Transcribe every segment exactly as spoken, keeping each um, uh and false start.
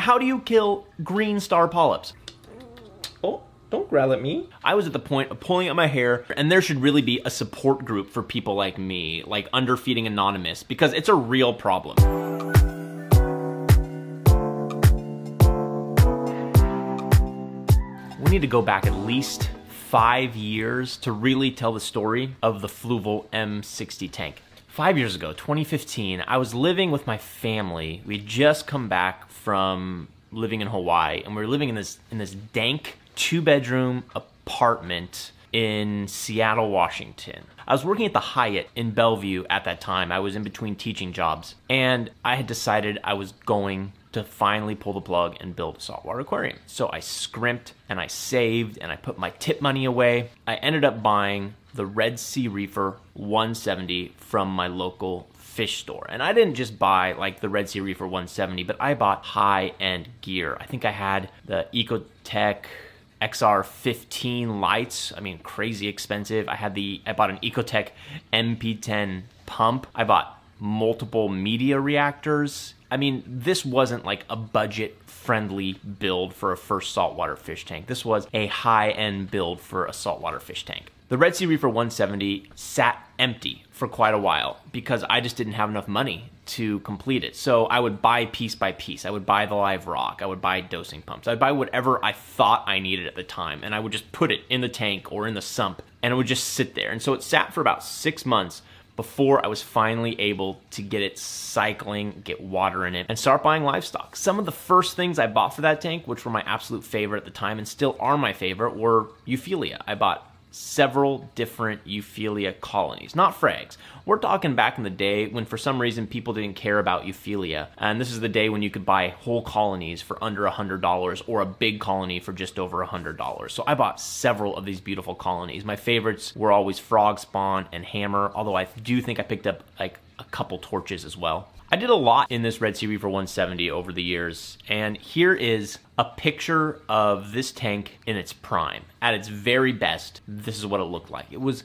how do you kill green star polyps? Oh, don't growl at me. I was at the point of pulling out my hair, and there should really be a support group for people like me, like Underfeeding Anonymous, because it's a real problem. We need to go back at least five years to really tell the story of the Fluval M sixty tank. Five years ago, twenty fifteen, I was living with my family. We'd just come back from living in Hawaii, and we were living in this, in this dank two-bedroom apartment in Seattle, Washington. I was working at the Hyatt in Bellevue at that time. I was in between teaching jobs, and I had decided I was going to finally pull the plug and build a saltwater aquarium. So I scrimped and I saved and I put my tip money away. I ended up buying the Red Sea Reefer one seventy from my local fish store. And I didn't just buy like the Red Sea Reefer one seventy, but I bought high-end gear. I think I had the EcoTech X R fifteen lights. I mean, crazy expensive. I had the, I bought an EcoTech M P ten pump. I bought multiple media reactors. I mean, this wasn't like a budget-friendly build for a first saltwater fish tank. This was a high-end build for a saltwater fish tank. The Red Sea Reefer one seventy sat empty for quite a while because I just didn't have enough money to complete it. So I would buy piece by piece. I would buy the live rock. I would buy dosing pumps. I'd buy whatever I thought I needed at the time, and I would just put it in the tank or in the sump, and it would just sit there. And so it sat for about six months before I was finally able to get it cycling, get water in it, and start buying livestock. Some of the first things I bought for that tank, which were my absolute favorite at the time and still are my favorite, were Euphyllia. I bought several different Euphyllia colonies, not frags. We're talking back in the day when for some reason people didn't care about Euphyllia, and this is the day when you could buy whole colonies for under a hundred dollars or a big colony for just over a hundred dollars. So I bought several of these beautiful colonies. My favorites were always frog spawn and hammer, although I do think I picked up like a couple torches as well. I did a lot in this Red Sea Reefer one seventy over the years, and here is a picture of this tank in its prime. At its very best, this is what it looked like. It was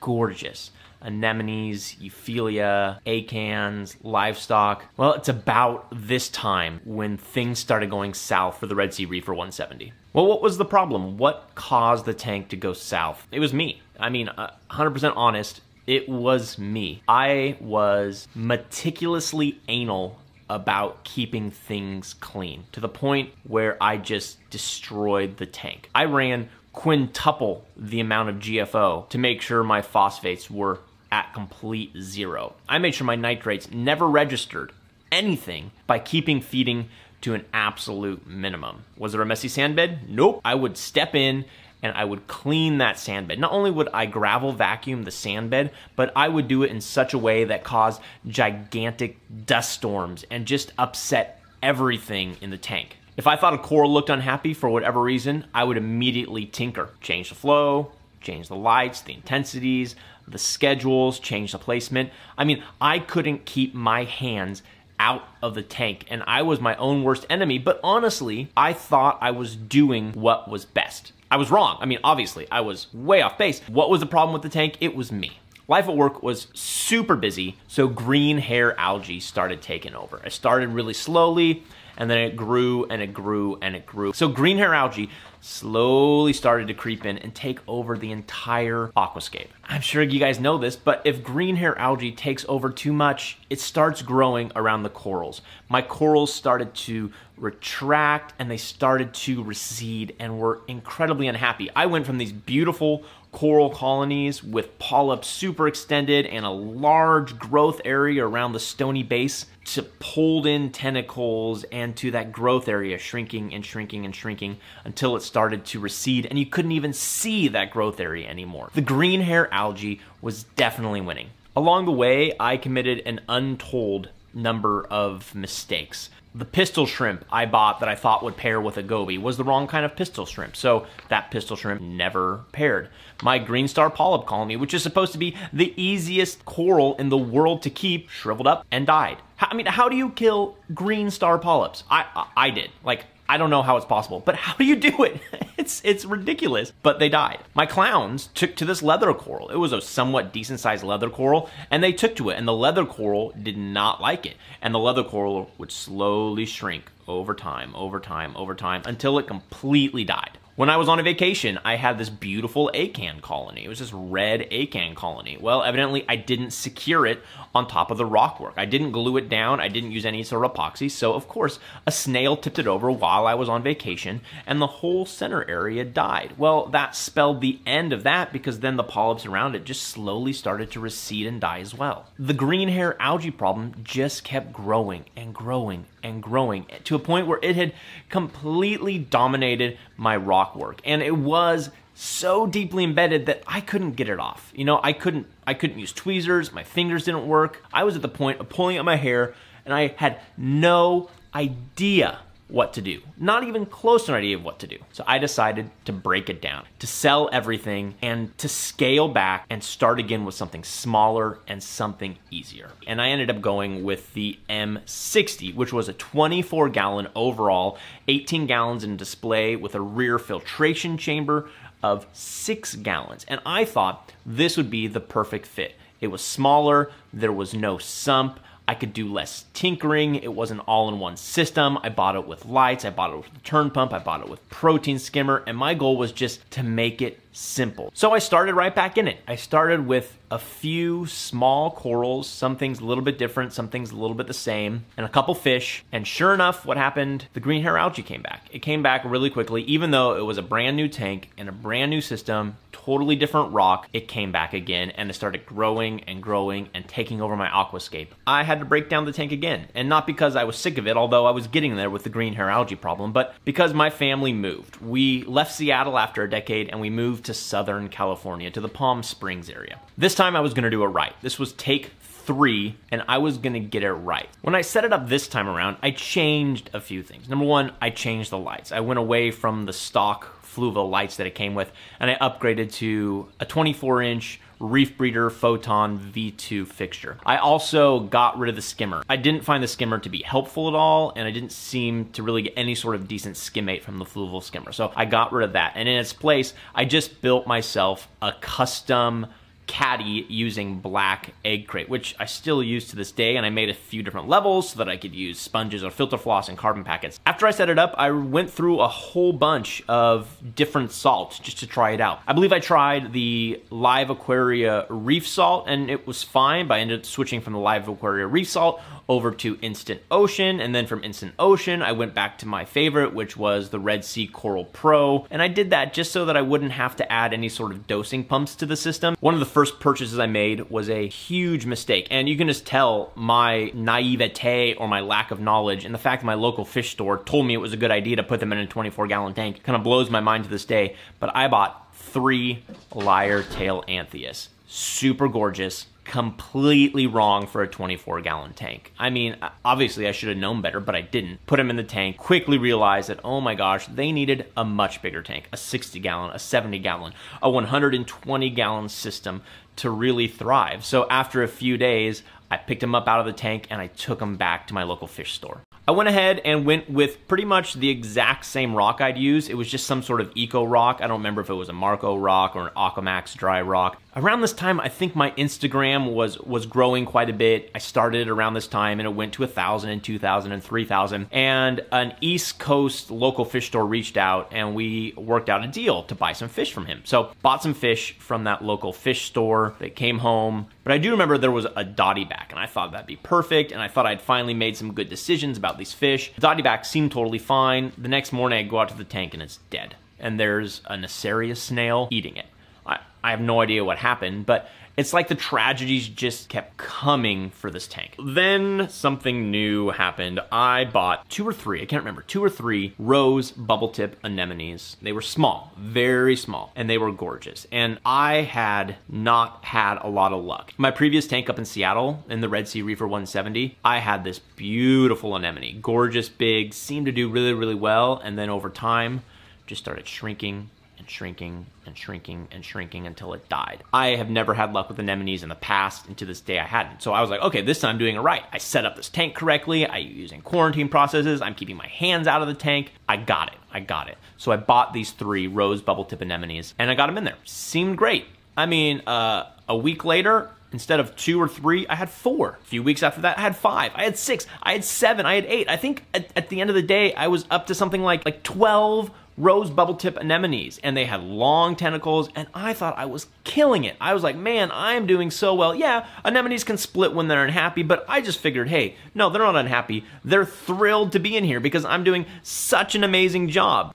gorgeous. Anemones, Euphyllia, acans, livestock. Well, it's about this time when things started going south for the Red Sea Reefer one seventy. Well, what was the problem? What caused the tank to go south? It was me. I mean, one hundred percent honest, it was me. I was meticulously anal about keeping things clean to the point where I just destroyed the tank. I ran quintuple the amount of G F O to make sure my phosphates were at complete zero. I made sure my nitrates never registered anything by keeping feeding to an absolute minimum. Was there a messy sand bed? Nope. I would step in and I would clean that sand bed. Not only would I gravel vacuum the sand bed, but I would do it in such a way that caused gigantic dust storms and just upset everything in the tank. If I thought a coral looked unhappy for whatever reason, I would immediately tinker. Change the flow, change the lights, the intensities, the schedules, change the placement. I mean, I couldn't keep my hands out of the tank, and I was my own worst enemy, but honestly, I thought I was doing what was best. I was wrong. I mean, obviously, I was way off base. What was the problem with the tank? It was me. Life at work was super busy, so green hair algae started taking over. It started really slowly, and then it grew, and it grew, and it grew. So green hair algae slowly started to creep in and take over the entire aquascape. I'm sure you guys know this, but if green hair algae takes over too much, it starts growing around the corals. My corals started to retract, and they started to recede, and were incredibly unhappy. I went from these beautiful coral colonies with polyps super extended and a large growth area around the stony base to pulled in tentacles and to that growth area shrinking and shrinking and shrinking until it started to recede and you couldn't even see that growth area anymore. The green hair algae was definitely winning. Along the way, I committed an untold number of mistakes. The pistol shrimp I bought that I thought would pair with a goby was the wrong kind of pistol shrimp, so that pistol shrimp never paired. My green star polyp colony, which is supposed to be the easiest coral in the world to keep, shriveled up and died. I mean, how do you kill green star polyps? I, I, I did. Like, I don't know how it's possible, but how do you do it? It's it's ridiculous, but they died. My clowns took to this leather coral. It was a somewhat decent sized leather coral, and they took to it, and the leather coral did not like it. And the leather coral would slowly shrink over time, over time, over time, until it completely died. When I was on a vacation, I had this beautiful acan colony. It was this red acan colony. Well, evidently I didn't secure it on top of the rock work. I didn't glue it down. I didn't use any sort of epoxy. So of course, a snail tipped it over while I was on vacation and the whole center area died. Well, that spelled the end of that because then the polyps around it just slowly started to recede and die as well. The green hair algae problem just kept growing and growing and growing to a point where it had completely dominated my rock work, and it was so deeply embedded that I couldn't get it off. You know, I couldn't I couldn't use tweezers, my fingers didn't work. I was at the point of pulling out my hair and I had no idea what to do. Not even close to an idea of what to do. So I decided to break it down, to sell everything and to scale back and start again with something smaller and something easier. And I ended up going with the M sixty, which was a twenty-four gallon overall, eighteen gallons in display with a rear filtration chamber of six gallons. And I thought this would be the perfect fit. It was smaller, there was no sump, I could do less tinkering. It was an all-in-one system. I bought it with lights, I bought it with a turn pump, I bought it with protein skimmer, and my goal was just to make it simple. So I started right back in it. I started with a few small corals, some things a little bit different, some things a little bit the same, and a couple fish. And sure enough, what happened? The green hair algae came back. It came back really quickly, even though it was a brand new tank and a brand new system, totally different rock, it came back again and it started growing and growing and taking over my aquascape. I had to break down the tank again, and not because I was sick of it, although I was getting there with the green hair algae problem, but because my family moved. We left Seattle after a decade and we moved to Southern California, to the Palm Springs area. This time I was gonna do it right. This was take three and I was gonna get it right. When I set it up this time around, I changed a few things. Number one, I changed the lights. I went away from the stock Fluval lights that it came with and I upgraded to a twenty-four inch Reef Breeder Photon V two fixture. I also got rid of the skimmer. I didn't find the skimmer to be helpful at all, and I didn't seem to really get any sort of decent skimmate from the Fluval skimmer. So I got rid of that. And in its place, I just built myself a custom caddy using black egg crate, which I still use to this day, and I made a few different levels so that I could use sponges or filter floss and carbon packets. After I set it up, I went through a whole bunch of different salts just to try it out. I believe I tried the Live Aquaria Reef Salt and it was fine, but I ended up switching from the Live Aquaria Reef Salt over to Instant Ocean, and then from Instant Ocean, I went back to my favorite, which was the Red Sea Coral Pro, and I did that just so that I wouldn't have to add any sort of dosing pumps to the system. One of the first purchases I made was a huge mistake, and you can just tell my naivete or my lack of knowledge, and the fact that my local fish store told me it was a good idea to put them in a twenty-four gallon tank kind of blows my mind to this day, but I bought three Lyretail Anthias. Super gorgeous. Completely wrong for a twenty-four gallon tank. I mean, obviously I should have known better, but I didn't. Put them in the tank, quickly realized that, oh my gosh, they needed a much bigger tank, a sixty gallon, a seventy gallon, a one hundred twenty gallon system to really thrive. So after a few days, I picked them up out of the tank and I took them back to my local fish store. I went ahead and went with pretty much the exact same rock I'd use. It was just some sort of eco rock. I don't remember if it was a Marco rock or an Aquamax dry rock. Around this time, I think my Instagram was was growing quite a bit. I started around this time and it went to one thousand and two thousand and three thousand. And an East Coast local fish store reached out and we worked out a deal to buy some fish from him. So bought some fish from that local fish store that came home. But I do remember there was a dotty back and I thought that'd be perfect. And I thought I'd finally made some good decisions about these fish. The dotty back seemed totally fine. The next morning I go out to the tank and it's dead. And there's a nassarius snail eating it. I, I have no idea what happened, but it's like the tragedies just kept coming for this tank. Then something new happened. I bought two or three, I can't remember, two or three rose bubble tip anemones. They were small, very small, and they were gorgeous. And I had not had a lot of luck. My previous tank up in Seattle in the Red Sea Reefer one seventy, I had this beautiful anemone, gorgeous, big, seemed to do really, really well. And then over time, just started shrinking, and shrinking and shrinking and shrinking until it died. I have never had luck with anemones in the past, and to this day I hadn't. So I was like, okay, this time I'm doing it right. I set up this tank correctly. I'm using quarantine processes. I'm keeping my hands out of the tank. I got it. I got it. So I bought these three rose bubble tip anemones and I got them in there. Seemed great. I mean, uh, a week later, instead of two or three, I had four. A few weeks after that, I had five, I had six, I had seven, I had eight. I think at, at the end of the day, I was up to something like, like twelve rose bubble tip anemones, and they had long tentacles, and I thought I was killing it. I was like, man, I'm doing so well. Yeah, anemones can split when they're unhappy, but I just figured, hey, no, they're not unhappy. They're thrilled to be in here because I'm doing such an amazing job.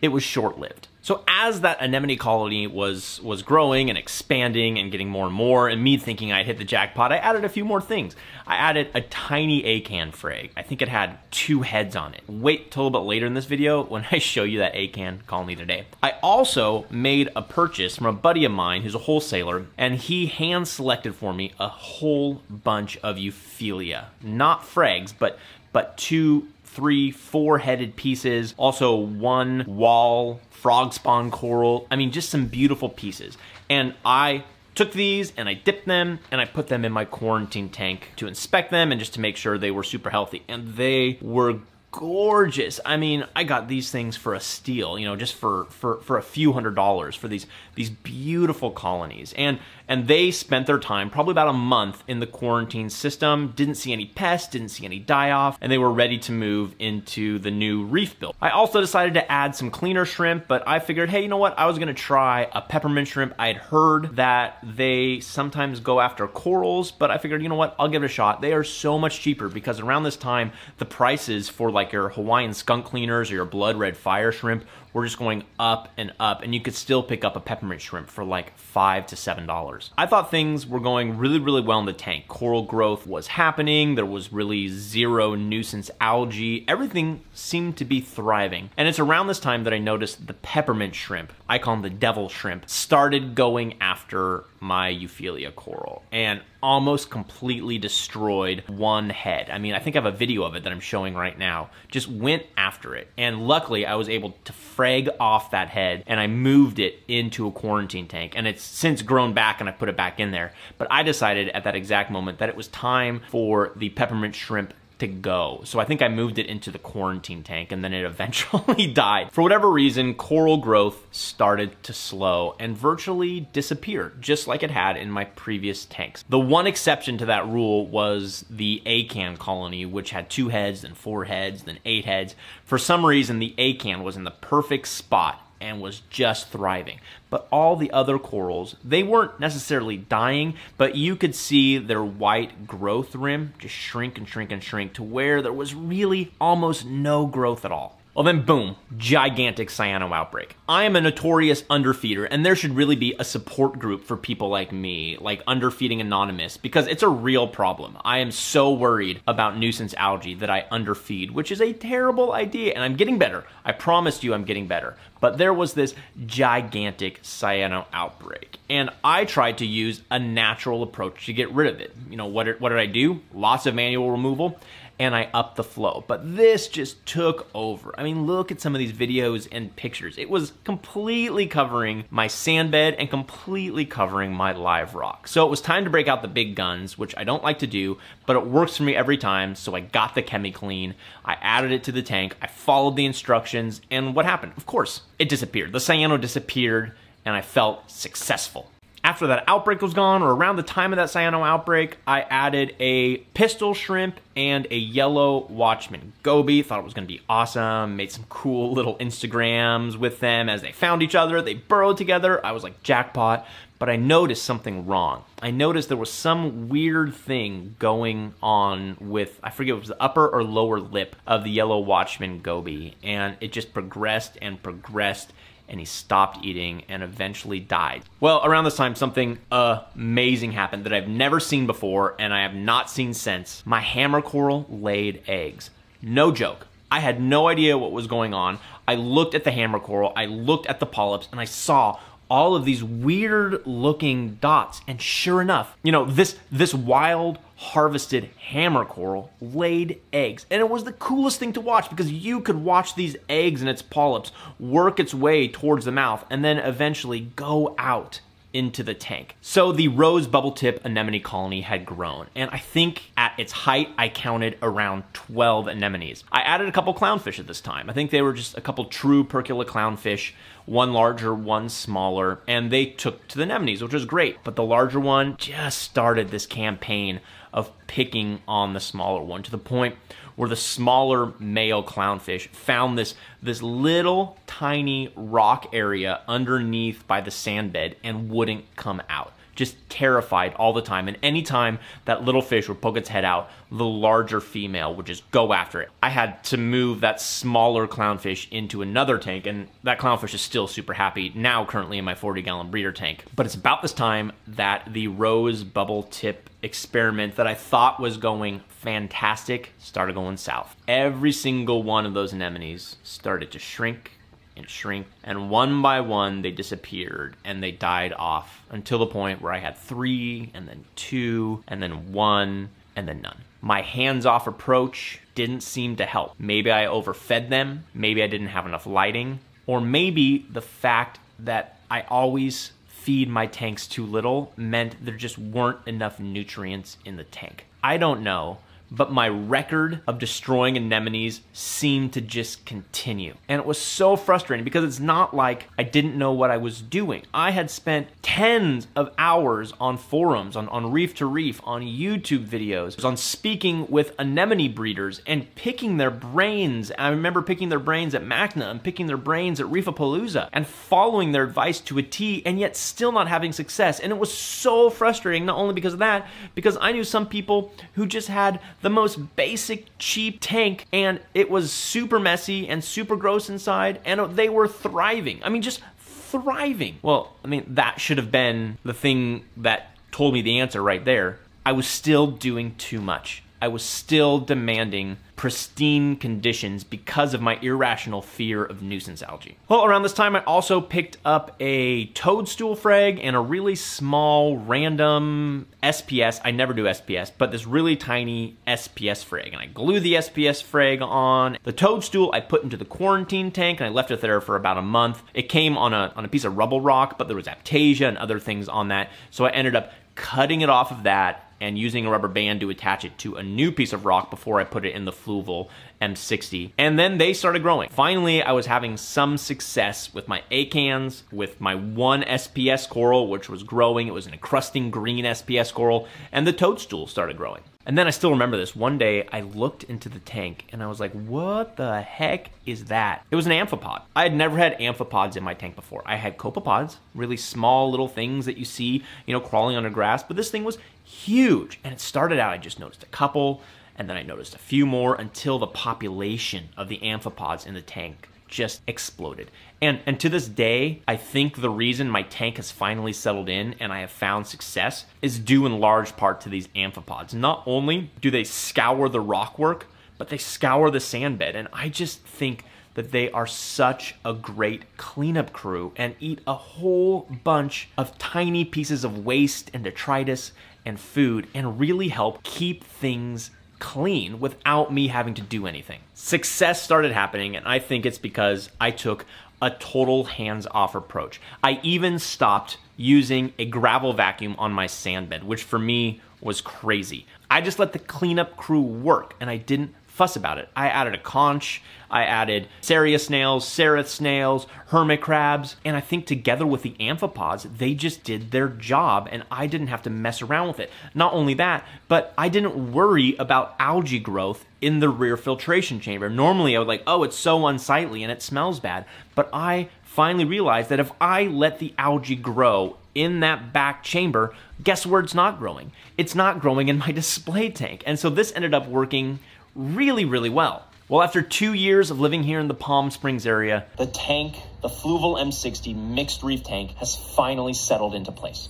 It was short-lived. So as that anemone colony was was growing and expanding and getting more and more, and me thinking I'd hit the jackpot, I added a few more things. I added a tiny acan frag. I think it had two heads on it. Wait till a bit later in this video when I show you that acan colony today. I also made a purchase from a buddy of mine who's a wholesaler, and he hand selected for me a whole bunch of Euphyllia. Not frags, but but two, three, four-headed pieces, also one wall frog spawn coral. I mean, just some beautiful pieces. And I took these and I dipped them and I put them in my quarantine tank to inspect them and just to make sure they were super healthy. And they were gorgeous. I mean, I got these things for a steal, you know, just for for for a few hundred dollars for these these beautiful colonies. And and they spent their time, probably about a month in the quarantine system, didn't see any pests, didn't see any die-off, and they were ready to move into the new reef build. I also decided to add some cleaner shrimp, but I figured, hey, you know what? I was gonna try a peppermint shrimp. I had heard that they sometimes go after corals, but I figured, you know what? I'll give it a shot. They are so much cheaper because around this time, the prices for like like your Hawaiian skunk cleaners or your blood red fire shrimp were just going up and up, and you could still pick up a peppermint shrimp for like five to seven dollars. I thought things were going really, really well in the tank. Coral growth was happening. There was really zero nuisance algae. Everything seemed to be thriving. And it's around this time that I noticed the peppermint shrimp, I call them the devil shrimp, started going after my Euphyllia coral and almost completely destroyed one head. I mean, I think I have a video of it that I'm showing right now. Just went after it. And luckily I was able to frag off that head and I moved it into a quarantine tank. And it's since grown back and I put it back in there. But I decided at that exact moment that it was time for the peppermint shrimp to go. So I think I moved it into the quarantine tank and then it eventually died. For whatever reason, coral growth started to slow and virtually disappeared, just like it had in my previous tanks. The one exception to that rule was the acan colony, which had two heads, then four heads, then eight heads. For some reason, the acan was in the perfect spot and was just thriving. But all the other corals, they weren't necessarily dying, but you could see their white growth rim just shrink and shrink and shrink to where there was really almost no growth at all. Well then boom, gigantic cyano outbreak. I am a notorious underfeeder, and there should really be a support group for people like me, like Underfeeding Anonymous, because it's a real problem. I am so worried about nuisance algae that I underfeed, which is a terrible idea, and I'm getting better. I promised you I'm getting better. But there was this gigantic cyano outbreak, and I tried to use a natural approach to get rid of it. You know, what did, what did I do? Lots of manual removal. And I upped the flow, but this just took over. I mean, look at some of these videos and pictures. It was completely covering my sand bed and completely covering my live rock. So it was time to break out the big guns, which I don't like to do, but it works for me every time. So I got the Chemi Clean, I added it to the tank, I followed the instructions, and what happened? Of course, it disappeared. The cyano disappeared, and I felt successful. After that outbreak was gone, or around the time of that cyano outbreak, I added a pistol shrimp and a yellow watchman goby. Thought it was gonna be awesome. Made some cool little Instagrams with them as they found each other. They burrowed together. I was like, jackpot. But I noticed something wrong. I noticed there was some weird thing going on with, I forget if it was the upper or lower lip of the yellow watchman goby. And it just progressed and progressed, and he stopped eating and eventually died. Well, around this time, something amazing happened that I've never seen before and I have not seen since. My hammer coral laid eggs. No joke. I had no idea what was going on. I looked at the hammer coral, I looked at the polyps, and I saw all of these weird looking dots. And sure enough, you know, this, this wild harvested hammer coral laid eggs. And it was the coolest thing to watch because you could watch these eggs and its polyps work its way towards the mouth and then eventually go out into the tank. So the rose bubble tip anemone colony had grown, and I think at its height I counted around twelve anemones. I added a couple clownfish at this time. I think they were just a couple true percula clownfish, one larger, one smaller, and they took to the anemones, which was great. But the larger one just started this campaign of picking on the smaller one, to the point where the smaller male clownfish found this, this little tiny rock area underneath by the sand bed and wouldn't come out. Just terrified all the time, and anytime that little fish would poke its head out, the larger female would just go after it. I had to move that smaller clownfish into another tank, and that clownfish is still super happy, now currently in my forty gallon breeder tank. But it's about this time that the rose bubble tip experiment that I thought was going fantastic started going south. Every single one of those anemones started to shrink and shrink, and one by one they disappeared and they died off until the point where I had three, and then two, and then one, and then none. My hands-off approach didn't seem to help. Maybe I overfed them, maybe I didn't have enough lighting, or maybe the fact that I always feed my tanks too little meant there just weren't enough nutrients in the tank. I don't know, but my record of destroying anemones seemed to just continue. And it was so frustrating because it's not like I didn't know what I was doing. I had spent tens of hours on forums, on, on Reef to Reef, on YouTube videos, on speaking with anemone breeders and picking their brains. I remember picking their brains at MACNA and picking their brains at Reefapalooza and following their advice to a T, and yet still not having success. And it was so frustrating, not only because of that, because I knew some people who just had the most basic, cheap tank, and it was super messy and super gross inside, and they were thriving. I mean, just thriving. Well, I mean, that should have been the thing that told me the answer right there. I was still doing too much. I was still demanding pristine conditions because of my irrational fear of nuisance algae. Well, around this time, I also picked up a toadstool frag and a really small random S P S. I never do S P S, but this really tiny S P S frag. And I glued the S P S frag on. The toadstool I put into the quarantine tank, and I left it there for about a month. It came on a, on a piece of rubble rock, but there was Aptasia and other things on that. So I ended up cutting it off of that and using a rubber band to attach it to a new piece of rock before I put it in the Fluval M sixty. And then they started growing. Finally, I was having some success with my acans, with my one S P S coral, which was growing. It was an encrusting green S P S coral, and the toadstool started growing. And then I still remember this. One day I looked into the tank and I was like, what the heck is that? It was an amphipod. I had never had amphipods in my tank before. I had copepods, really small little things that you see, you know, crawling under grass, but this thing was huge. And it started out, I just noticed a couple, and then I noticed a few more until the population of the amphipods in the tank just exploded. And, and to this day, I think the reason my tank has finally settled in and I have found success is due in large part to these amphipods. Not only do they scour the rock work, but they scour the sand bed. And I just think that they are such a great cleanup crew and eat a whole bunch of tiny pieces of waste and detritus and food and really help keep things clean without me having to do anything. Success started happening, and I think it's because I took a total hands-off approach. I even stopped using a gravel vacuum on my sand bed, which for me was crazy. I just let the cleanup crew work, and I didn't fuss about it. I added a conch, I added nassarius snails, serrath snails, hermit crabs, and I think together with the amphipods, they just did their job and I didn't have to mess around with it. Not only that, but I didn't worry about algae growth in the rear filtration chamber. Normally I would like, oh, it's so unsightly and it smells bad, but I finally realized that if I let the algae grow in that back chamber, guess where it's not growing? It's not growing in my display tank. And so this ended up working really, really well. Well, after two years of living here in the Palm Springs area, the tank, the Fluval M sixty mixed reef tank, has finally settled into place.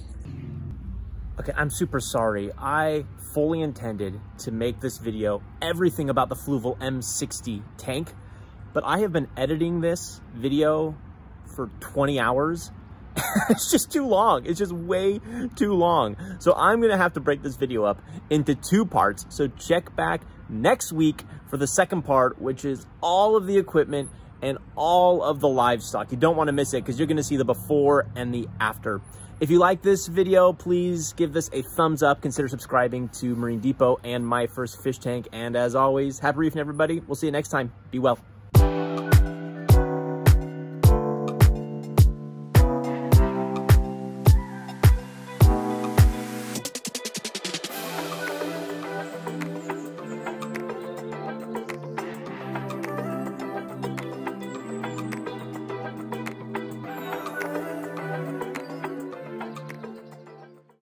Okay, I'm super sorry. I fully intended to make this video everything about the Fluval M sixty tank, but I have been editing this video for twenty hours It's just too long. It's just way too long. So I'm going to have to break this video up into two parts. So check back next week for the second part, which is all of the equipment and all of the livestock. You don't want to miss it because you're going to see the before and the after. If you like this video, please give this a thumbs up. Consider subscribing to Marine Depot and My First Fish Tank. And as always, happy reefing, everybody. We'll see you next time. Be well.